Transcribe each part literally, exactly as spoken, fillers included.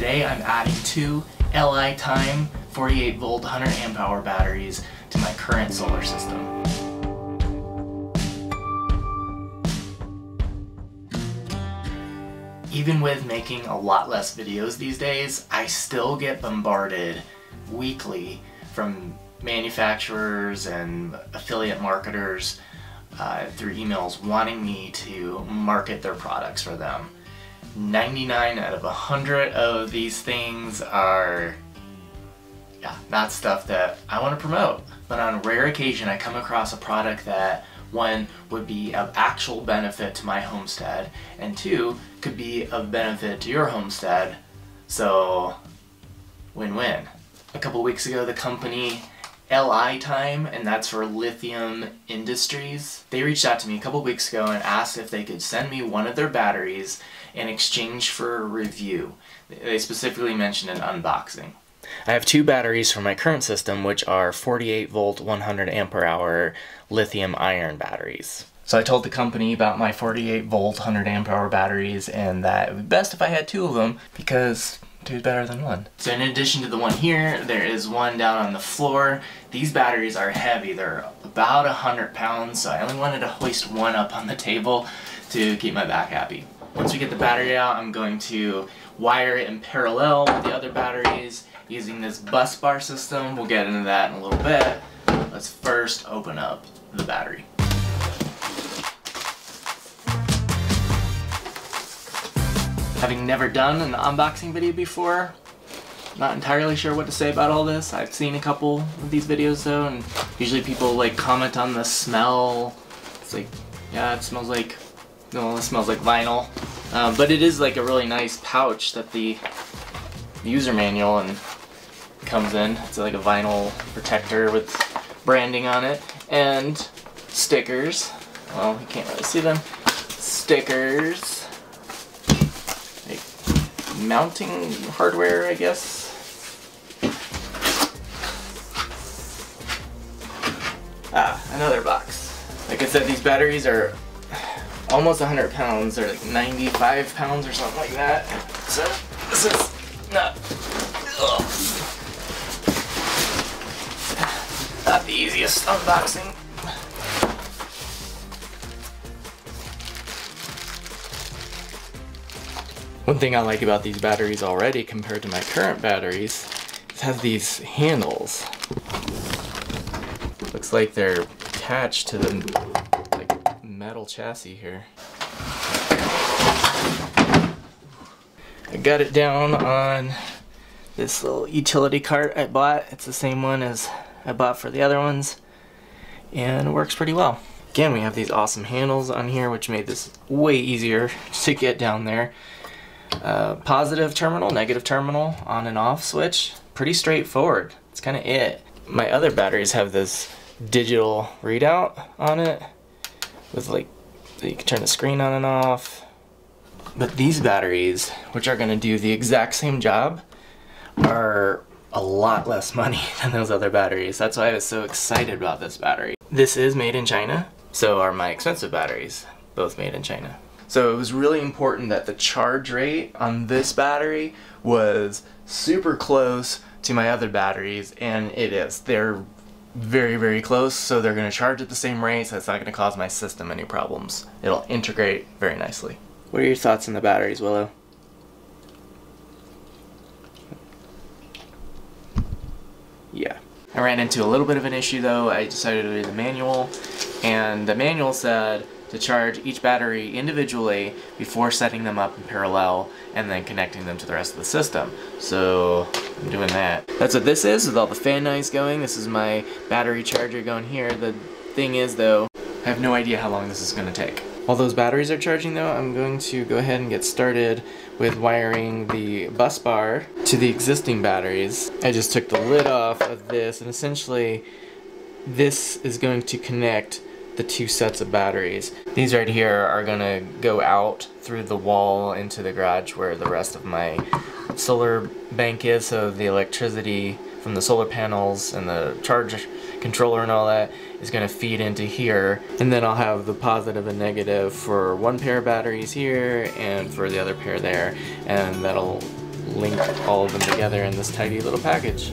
Today I'm adding two LiTime forty-eight volt one hundred amp hour batteries to my current solar system. Even with making a lot less videos these days, I still get bombarded weekly from manufacturers and affiliate marketers uh, through emails wanting me to market their products for them. ninety-nine out of one hundred of these things are yeah, not stuff that I want to promote. But on a rare occasion, I come across a product that one, would be of actual benefit to my homestead, and two, could be of benefit to your homestead, so win-win. A couple weeks ago, the company LiTime, and that's for Lithium Industries, they reached out to me a couple weeks ago and asked if they could send me one of their batteries in exchange for a review. They specifically mentioned an unboxing. I have two batteries for my current system, which are forty-eight volt one hundred amp hour lithium iron batteries. So I told the company about my forty-eight volt one hundred amp hour batteries and that it would be best if I had two of them because two is better than one. So in addition to the one here, there is one down on the floor. These batteries are heavy. They're about one hundred pounds, so I only wanted to hoist one up on the table to keep my back happy. Once we get the battery out, I'm going to wire it in parallel with the other batteries using this bus bar system. We'll get into that in a little bit. Let's first open up the battery. Having never done an unboxing video before, not entirely sure what to say about all this. I've seen a couple of these videos though, and usually people like comment on the smell. It's like, yeah, it smells like, no, it smells like vinyl. Uh, but it is like a really nice pouch that the user manual and comes in. It's like a vinyl protector with branding on it and stickers. Well, you can't really see them. Stickers. Like mounting hardware, I guess. Ah, another box. Like I said, these batteries are almost one hundred pounds. They're like ninety-five pounds or something like that. So this is Not, ugh. not the easiest unboxing. One thing I like about these batteries already compared to my current batteries is it has these handles. Looks like they're attached to the like, metal chassis here. I got it down on this little utility cart I bought. It's the same one as I bought for the other ones, and it works pretty well. Again, we have these awesome handles on here, which made this way easier to get down there. Uh, positive terminal, negative terminal, on and off switch. Pretty straightforward. That's kind of it. My other batteries have this digital readout on it with like, you can turn the screen on and off. But these batteries, which are going to do the exact same job, are a lot less money than those other batteries. That's why I was so excited about this battery. This is made in China, so are my expensive batteries, both made in China. So it was really important that the charge rate on this battery was super close to my other batteries, and it is. They're very, very close, so they're going to charge at the same rate, so it's not going to cause my system any problems. It'll integrate very nicely. What are your thoughts on the batteries, Willow? Yeah. I ran into a little bit of an issue though. I decided to read the manual, and the manual said to charge each battery individually before setting them up in parallel and then connecting them to the rest of the system. So I'm doing that. That's what this is with all the fan noise going. This is my battery charger going here. The thing is though, I have no idea how long this is going to take. While those batteries are charging though, I'm going to go ahead and get started with wiring the bus bar to the existing batteries. I just took the lid off of this, and essentially this is going to connect the two sets of batteries. These right here are going to go out through the wall into the garage where the rest of my solar bank is, so the electricity from the solar panels and the charge controller and all that is going to feed into here, and then I'll have the positive and negative for one pair of batteries here and for the other pair there, and that'll link all of them together in this tidy little package.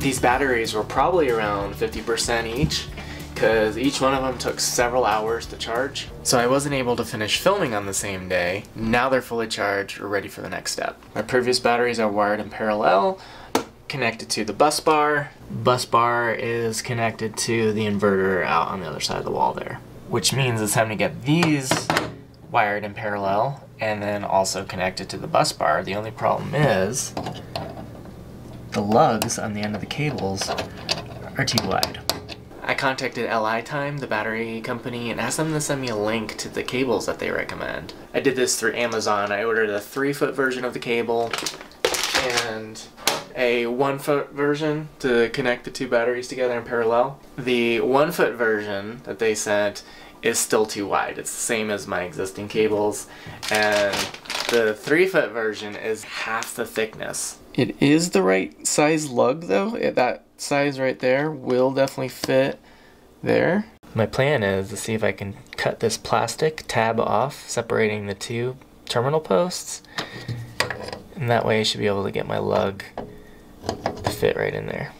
These batteries were probably around fifty percent each, because each one of them took several hours to charge. So I wasn't able to finish filming on the same day. Now they're fully charged, we're ready for the next step. My previous batteries are wired in parallel, connected to the bus bar. Bus bar is connected to the inverter out on the other side of the wall there. Which means it's time to get these wired in parallel and then also connected to the bus bar. The only problem is, the lugs on the end of the cables are too wide. I contacted LiTime, the battery company, and asked them to send me a link to the cables that they recommend. I did this through Amazon. I ordered a three foot version of the cable and a one foot version to connect the two batteries together in parallel. The one foot version that they sent is still too wide. It's the same as my existing cables, and the three foot version is half the thickness. It is the right size lug though. That size right there will definitely fit there. My plan is to see if I can cut this plastic tab off, separating the two terminal posts. And that way I should be able to get my lug to fit right in there.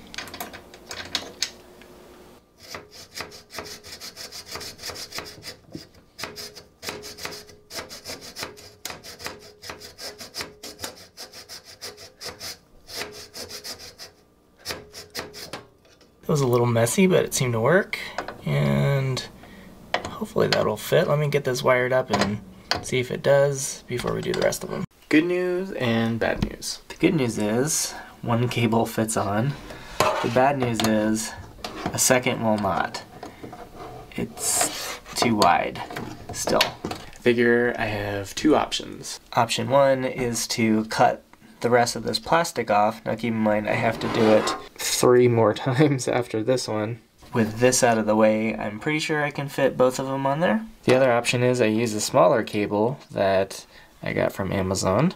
It was a little messy, but it seemed to work, and hopefully that'll fit. Let me get this wired up and see if it does before we do the rest of them. Good news and bad news. The good news is one cable fits on. The bad news is a second will not. It's too wide still. I figure I have two options. Option one is to cut the rest of this plastic off. Now keep in mind I have to do it three more times after this one. With this out of the way, I'm pretty sure I can fit both of them on there. The other option is I use a smaller cable that I got from Amazon,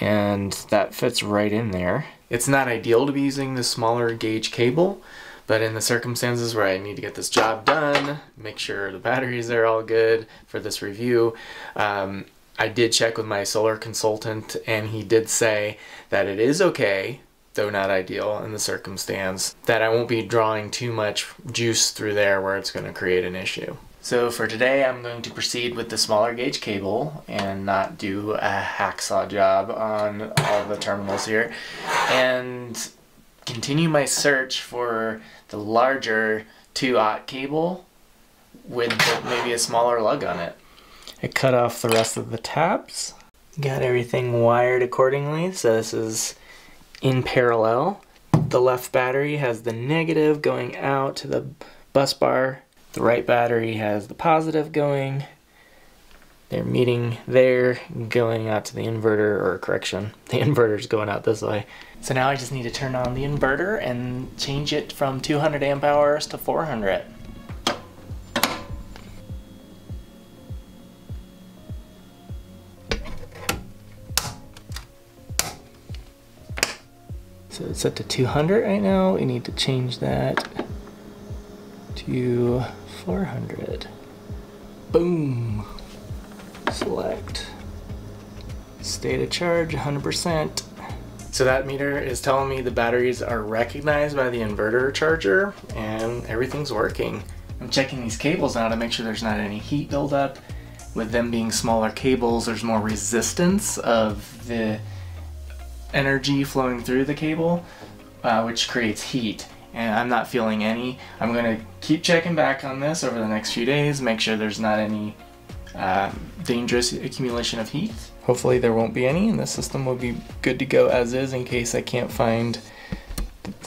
and that fits right in there. It's not ideal to be using the smaller gauge cable, but in the circumstances where I need to get this job done, make sure the batteries are all good for this review, um, I did check with my solar consultant, and he did say that it is okay, though not ideal in the circumstance, that I won't be drawing too much juice through there where it's going to create an issue. So for today, I'm going to proceed with the smaller gauge cable and not do a hacksaw job on all the terminals here, and continue my search for the larger two aught cable with maybe a smaller lug on it. I cut off the rest of the tabs. Got everything wired accordingly, so this is in parallel. The left battery has the negative going out to the bus bar. The right battery has the positive going. They're meeting there, going out to the inverter, or correction, the inverter's going out this way. So now I just need to turn on the inverter and change it from two hundred amp hours to four hundred. So it's set to two hundred right now. We need to change that to four hundred. Boom. Select. State of charge, one hundred percent. So that meter is telling me the batteries are recognized by the inverter charger and everything's working. I'm checking these cables now to make sure there's not any heat buildup. With them being smaller cables, there's more resistance of the energy flowing through the cable, uh, which creates heat, and I'm not feeling any. I'm gonna keep checking back on this over the next few days, make sure there's not any uh, dangerous accumulation of heat. Hopefully there won't be any, and the system will be good to go as is in case I can't find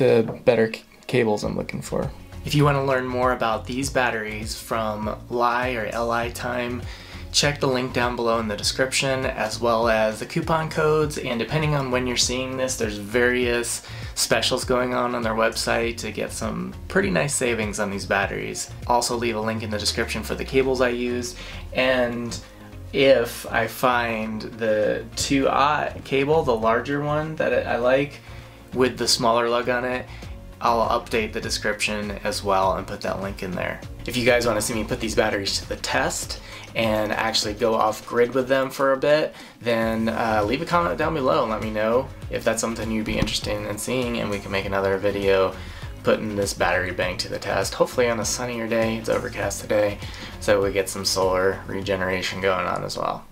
the better cables I'm looking for. If you want to learn more about these batteries from Li or LiTime, check the link down below in the description, as well as the coupon codes, and depending on when you're seeing this, there's various specials going on on their website to get some pretty nice savings on these batteries. Also leave a link in the description for the cables I used, and if I find the two aught cable, the larger one that I like, with the smaller lug on it, I'll update the description as well and put that link in there. If you guys want to see me put these batteries to the test and actually go off grid with them for a bit, then uh, leave a comment down below and let me know if that's something you'd be interested in seeing, and we can make another video putting this battery bank to the test, hopefully on a sunnier day. It's overcast today, so we get some solar regeneration going on as well.